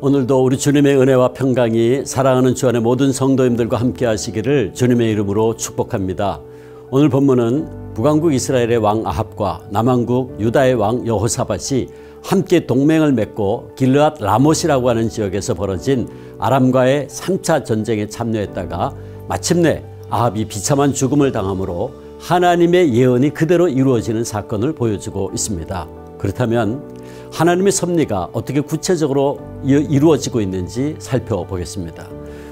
오늘도 우리 주님의 은혜와 평강이 사랑하는 주 안의 모든 성도님들과 함께 하시기를 주님의 이름으로 축복합니다. 오늘 본문은 북왕국 이스라엘의 왕 아합과 남왕국 유다의 왕 여호사밧이 함께 동맹을 맺고 길르앗 라못이라고 하는 지역에서 벌어진 아람과의 3차 전쟁에 참여했다가 마침내 아합이 비참한 죽음을 당함으로 하나님의 예언이 그대로 이루어지는 사건을 보여주고 있습니다. 그렇다면 하나님의 섭리가 어떻게 구체적으로 이루어지고 있는지 살펴보겠습니다.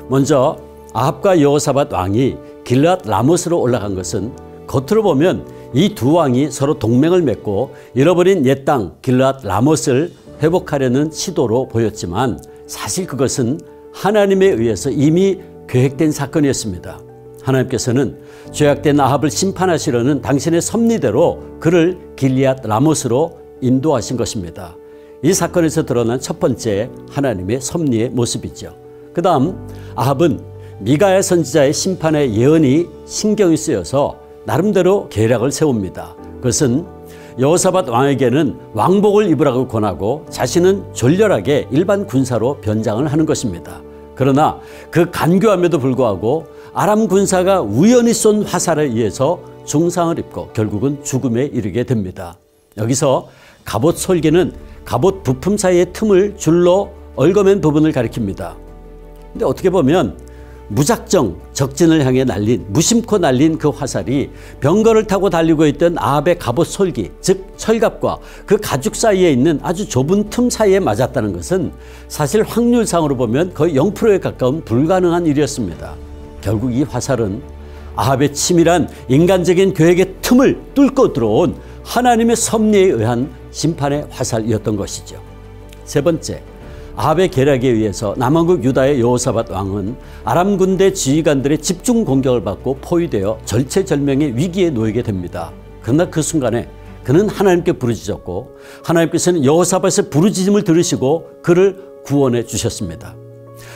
먼저 아합과 여호사밧 왕이 길르앗 라못으로 올라간 것은 겉으로 보면 이 두 왕이 서로 동맹을 맺고 잃어버린 옛 땅 길르앗 라못을 회복하려는 시도로 보였지만 사실 그것은 하나님에 의해서 이미 계획된 사건이었습니다. 하나님께서는 죄악된 아합을 심판하시려는 당신의 섭리대로 그를 길르앗 라못으로 인도하신 것입니다. 이 사건에서 드러난 첫 번째 하나님의 섭리의 모습이죠. 그 다음 아합은 미가야 선지자의 심판의 예언이 신경이 쓰여서 나름대로 계략을 세웁니다. 그것은 여호사밧 왕에게는 왕복을 입으라고 권하고 자신은 졸렬하게 일반 군사로 변장을 하는 것입니다. 그러나 그 간교함에도 불구하고 아람 군사가 우연히 쏜 화살에 의해서 중상을 입고 결국은 죽음에 이르게 됩니다. 여기서 갑옷 솔기는 갑옷 부품 사이의 틈을 줄로 얽어맨 부분을 가리킵니다. 근데 어떻게 보면 무작정 적진을 향해 날린, 무심코 날린 그 화살이 병거를 타고 달리고 있던 아합의 갑옷 솔기, 즉 철갑과 그 가죽 사이에 있는 아주 좁은 틈 사이에 맞았다는 것은 사실 확률상으로 보면 거의 0%에 가까운 불가능한 일이었습니다. 결국 이 화살은 아합의 치밀한 인간적인 계획의 틈을 뚫고 들어온 하나님의 섭리에 의한 심판의 화살이었던 것이죠. 세 번째, 아합의 계략에 의해서 남왕국 유다의 여호사밧 왕은 아람 군대 지휘관들의 집중 공격을 받고 포위되어 절체절명의 위기에 놓이게 됩니다. 그러나 그 순간에 그는 하나님께 부르짖었고 하나님께서는 여호사밧의 부르짖음을 들으시고 그를 구원해 주셨습니다.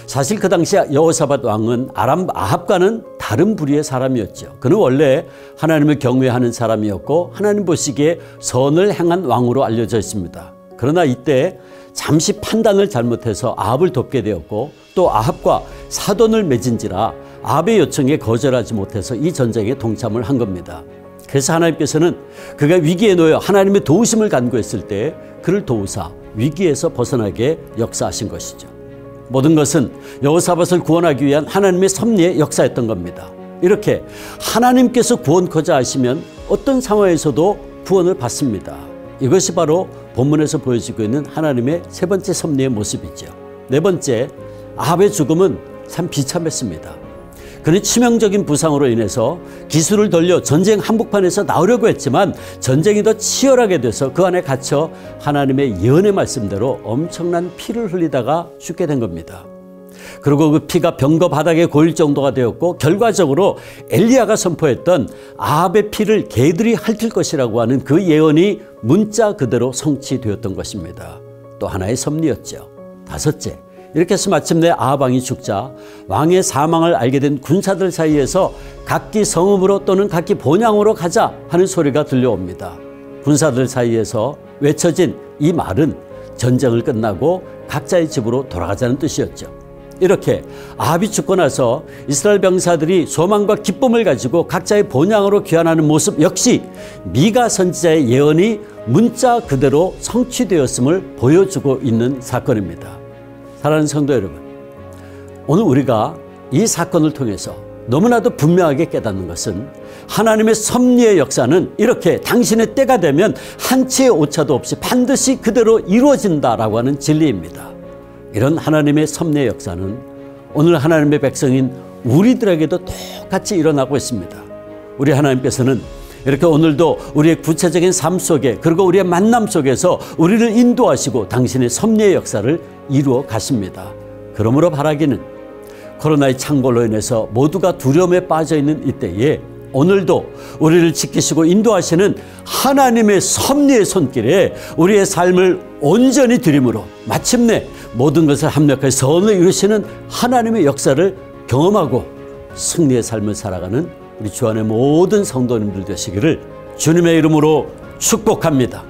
사실 그 당시 여호사밧 왕은 아합과는 다른 부류의 사람이었죠. 그는 원래 하나님을 경외하는 사람이었고 하나님 보시기에 선을 행한 왕으로 알려져 있습니다. 그러나 이때 잠시 판단을 잘못해서 아합을 돕게 되었고 또 아합과 사돈을 맺은지라 아합의 요청에 거절하지 못해서 이 전쟁에 동참을 한 겁니다. 그래서 하나님께서는 그가 위기에 놓여 하나님의 도우심을 간구했을 때 그를 도우사 위기에서 벗어나게 역사하신 것이죠. 모든 것은 여호사밧을 구원하기 위한 하나님의 섭리의 역사였던 겁니다. 이렇게 하나님께서 구원코자 하시면 어떤 상황에서도 구원을 받습니다. 이것이 바로 본문에서 보여지고 있는 하나님의 세 번째 섭리의 모습이죠. 네 번째, 아합의 죽음은 참 비참했습니다. 그는 치명적인 부상으로 인해서 기수를 돌려 전쟁 한복판에서 나오려고 했지만 전쟁이 더 치열하게 돼서 그 안에 갇혀 하나님의 예언의 말씀대로 엄청난 피를 흘리다가 죽게 된 겁니다. 그리고 그 피가 병거 바닥에 고일 정도가 되었고 결과적으로 엘리야가 선포했던 아합의 피를 개들이 핥을 것이라고 하는 그 예언이 문자 그대로 성취되었던 것입니다. 또 하나의 섭리였죠. 다섯째, 이렇게 해서 마침내 아합 왕이 죽자 왕의 사망을 알게 된 군사들 사이에서 각기 성읍으로 또는 각기 본향으로 가자 하는 소리가 들려옵니다. 군사들 사이에서 외쳐진 이 말은 전쟁을 끝나고 각자의 집으로 돌아가자는 뜻이었죠. 이렇게 아합이 죽고 나서 이스라엘 병사들이 소망과 기쁨을 가지고 각자의 본향으로 귀환하는 모습 역시 미가 선지자의 예언이 문자 그대로 성취되었음을 보여주고 있는 사건입니다. 사랑하는 성도 여러분, 오늘 우리가 이 사건을 통해서 너무나도 분명하게 깨닫는 것은 하나님의 섭리의 역사는 이렇게 당신의 때가 되면 한 치의 오차도 없이 반드시 그대로 이루어진다라고 하는 진리입니다. 이런 하나님의 섭리의 역사는 오늘 하나님의 백성인 우리들에게도 똑같이 일어나고 있습니다. 우리 하나님께서는 이렇게 오늘도 우리의 구체적인 삶 속에 그리고 우리의 만남 속에서 우리를 인도하시고 당신의 섭리의 역사를 이루어 가십니다. 그러므로 바라기는 코로나의 창궐로 인해서 모두가 두려움에 빠져 있는 이때에 오늘도 우리를 지키시고 인도하시는 하나님의 섭리의 손길에 우리의 삶을 온전히 드림으로 마침내 모든 것을 합력해 선을 이루시는 하나님의 역사를 경험하고 승리의 삶을 살아가는 우리 주 안의 모든 성도님들 되시기를 주님의 이름으로 축복합니다.